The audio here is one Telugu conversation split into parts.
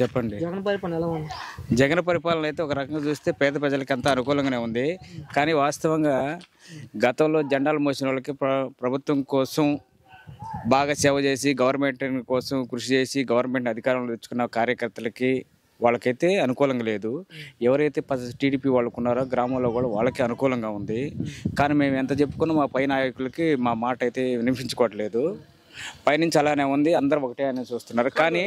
చెప్పండి జగన్ పరిపాలన అయితే ఒక రకంగా చూస్తే పేద ప్రజలకు అంత అనుకూలంగానే ఉంది. కానీ వాస్తవంగా గతంలో జెండాలు మోసిన వాళ్ళకి ప్రభుత్వం కోసం బాగా సేవ చేసి గవర్నమెంట్ కోసం కృషి చేసి గవర్నమెంట్ అధికారంలో తెచ్చుకున్న కార్యకర్తలకి వాళ్ళకైతే అనుకూలంగా లేదు. ఎవరైతే టీడీపీ వాళ్ళకున్నారో గ్రామంలో కూడా వాళ్ళకి అనుకూలంగా ఉంది. కానీ మేము ఎంత చెప్పుకున్నా మా పై నాయకులకి మా మాట అయితే వినిపించుకోవట్లేదు. పైనుంచి అలానే ఉంది, అందరూ ఒకటే అని చూస్తున్నారు. కానీ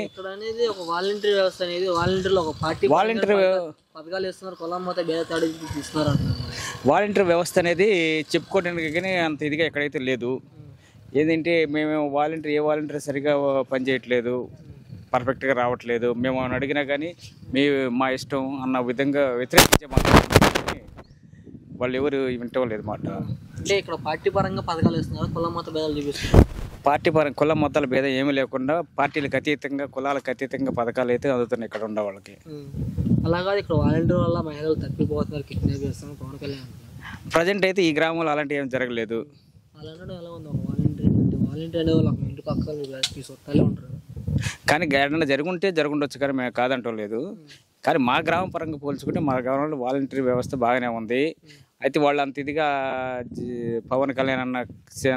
వాలంటీర్ వ్యవస్థ అనేది చెప్పుకోవడానికి కానీ అంత ఇదిగా ఎక్కడైతే లేదు. ఏదంటే మేము వాలంటీర్ ఏ వాలంటీర్ సరిగా పనిచేయట్లేదు, పర్ఫెక్ట్గా రావట్లేదు. మేము అని అడిగినా కానీ మీ మా ఇష్టం అన్న విధంగా వ్యతిరేకించే మాట వాళ్ళు ఎవరు వింటలేదు మాట. అంటే ఇక్కడ పార్టీ పరంగా పథకాలు ఇస్తున్నారు, కుల మత భేదాలు చూపిస్తున్నారు. పార్టీ పరంగా కుల మతాల భేదం ఏమీ లేకుండా పార్టీలకు అతీతంగా కులాలకు అతీతంగా పథకాలు అయితే అందుతున్నాయి ఇక్కడ ఉండే వాళ్ళకి. అలాగా ఇక్కడ వాలంటీర్ వల్ల మహిళలు తప్పిపోతున్నారు, కిడ్నాప్ చేస్తున్నారు పవన్ కళ్యాణ్. ప్రజెంట్ అయితే ఈ గ్రామంలో అలాంటివి ఏమి జరగలేదు. కానీ ఏదైనా జరుగుంటే జరుగుండొచ్చు, కానీ మేము కాదంటం లేదు. కానీ మా గ్రామ పరంగా పోల్చుకుంటే మా గ్రామంలో వాలంటీర్ వ్యవస్థ బాగానే ఉంది. అయితే వాళ్ళు అంత ఇదిగా పవన్ కళ్యాణ్ అన్న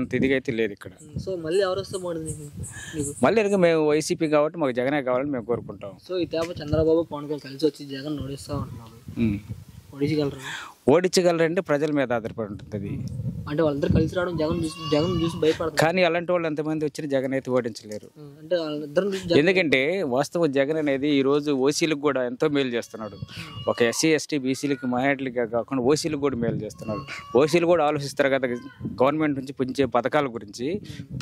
అంత ఇదిగా అయితే లేదు ఇక్కడ. సో మళ్ళీ ఎవరు వస్తే బాగుంటుంది? మళ్ళీ ఇక మేము వైసీపీ కాబట్టి మాకు జగనే కావాలని మేము కోరుకుంటాం. సో ఈ తేప చంద్రబాబు పవన్ కళ్యాణ్ కలిసి వచ్చి జగన్ ఓడిస్తా ఉంటున్నాము, ఓడించగలరంటే ప్రజల మీద ఆధారపడి ఉంటుంది. అంటే వాళ్ళందరూ కలిసి రావడం జగన్ చూసి భయపడతారు. కానీ అలాంటి వాళ్ళు ఎంతమంది వచ్చినా జగన్ అయితే ఓడించలేరు. అంటే ఎందుకంటే వాస్తవం జగన్ అనేది ఈరోజు ఓసీలకు కూడా ఎంతో మేలు చేస్తున్నాడు. ఒక ఎస్సీ ఎస్టీ బీసీలకి మైనార్టీలకి కాకుండా ఓసీలకు కూడా మేలు చేస్తున్నాడు. ఓసీలు కూడా ఆలోచిస్తారు కదా గవర్నమెంట్ నుంచి పొందే పథకాల గురించి.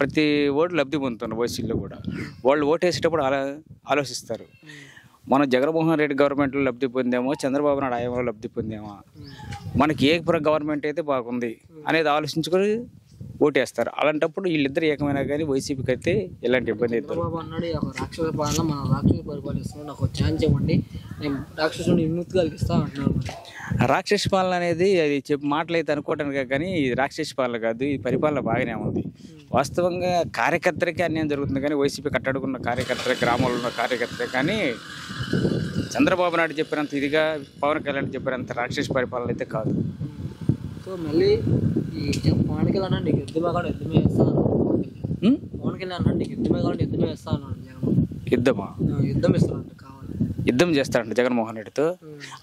ప్రతి ఓటు లబ్ధి పొందుతున్నారు ఓసీలు కూడా. వాళ్ళు ఓటేసేటప్పుడు ఆలోచిస్తారు మనం జగన్మోహన్ రెడ్డి గవర్నమెంట్లో లబ్ధి పొందామో చంద్రబాబు నాయుడు హయాంలో లబ్ధి పొందామా, మనకి ఏ గవర్నమెంట్ అయితే బాగుంది అనేది ఆలోచించుకొని ఓటేస్తారు. అలాంటప్పుడు వీళ్ళిద్దరు ఏకమైనా కానీ వైసీపీకి అయితే ఎలాంటి ఇబ్బంది అయితే రాక్షస పాలన అనేది అది మాటలు అయితే అనుకోవటానికి కానీ ఇది రాక్షస పాలన కాదు, ఇది పరిపాలన బాగానే ఉంది. వాస్తవంగా కార్యకర్తలకే అన్యాయం జరుగుతుంది. కానీ వైసీపీ కట్టడుకున్న కార్యకర్తల గ్రామాల్లో ఉన్న కార్యకర్తలే కానీ చంద్రబాబు నాయుడు చెప్పినంత ఇదిగా పవన్ కళ్యాణ్ చెప్పినంత రాక్షస పరిపాలన అయితే కాదు. సో మళ్ళీ పవన్ కళ్యాణ్ నీకు యుద్ధం చేస్తాడంట జగన్మోహన్ రెడ్డితో.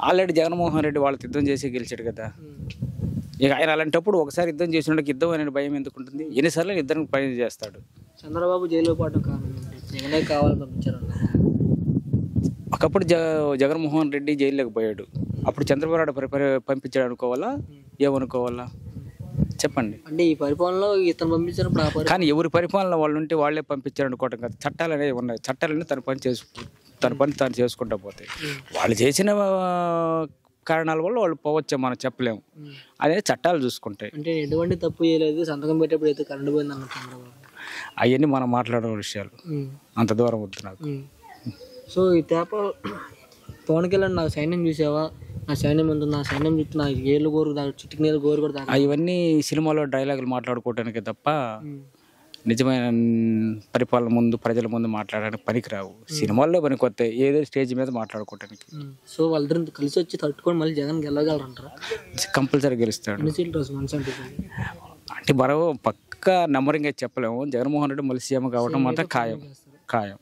ఆల్రెడీ జగన్మోహన్ రెడ్డి వాళ్ళతో యుద్ధం చేసి గెలిచాడు కదా. ఇక ఆయన అలాంటప్పుడు ఒకసారి యుద్ధం చేసినకి యుద్ధం అనే భయం ఎందుకు ఉంటుంది? ఎన్నిసార్లు యుద్ధానికి ప్రయత్నం చేస్తాడు. చంద్రబాబు జైలు పాటు జగనే కావాలని పంపించారు. ఒకప్పుడు జగన్మోహన్ రెడ్డి జైల్లోకి పోయాడు, అప్పుడు చంద్రబాబు నాయుడు పంపించాడు అనుకోవాలా ఏమనుకోవాలా చెప్పండి? అంటే ఈ పరిపాలనలో ఇతను పంపించారు. కానీ ఎవరి పరిపాలన వాళ్ళు ఉంటే వాళ్ళే పంపించారు అనుకోవటం కాదు. చట్టాలు అనేవి ఉన్నాయి, చట్టాలన్నీ తన పని తాను చేసుకుంటా పోతాయి. వాళ్ళు చేసిన కారణాల వల్ల వాళ్ళు పోవచ్చే మనం చెప్పలేము, అదే చట్టాలు చూసుకుంటాయి. అంటే ఎటువంటి తప్పు చేయలేదు, సంతకం పెట్టేప్పుడు అయితే కరెంటు పోయింది అన్న అవన్నీ మనం మాట్లాడే విషయాలు అంత దూరం వద్దు నాకు. సో ఈ తేప పవన్ కళ్యాణ్ నాకు సైన్యం చూసావా, నా సైన్యం ఉంది, నా సైన్యం చుట్టూ నాకు ఏళ్ళు గోరు చుట్టుకు నీళ్ళు గోరు కూడా అవన్నీ సినిమాలో డైలాగులు మాట్లాడుకోవడానికి తప్ప నిజమైన పరిపాలన ముందు ప్రజల ముందు మాట్లాడడానికి పనికిరావు. సినిమాల్లో పనికొస్తాయి, ఏదో స్టేజ్ మీద మాట్లాడుకోవటానికి. సో వాళ్ళందరూ కలిసి వచ్చి తట్టుకొని మళ్ళీ జగన్ గెలవగలరంటారా? కంపల్సరీ గెలుస్తాడు. అంటే మరో పక్క నమ్మరింగ్ చెప్పలేము. జగన్మోహన్ రెడ్డి మళ్ళీ సీఎం కావడం మాత్రం ఖాయం ఖాయం.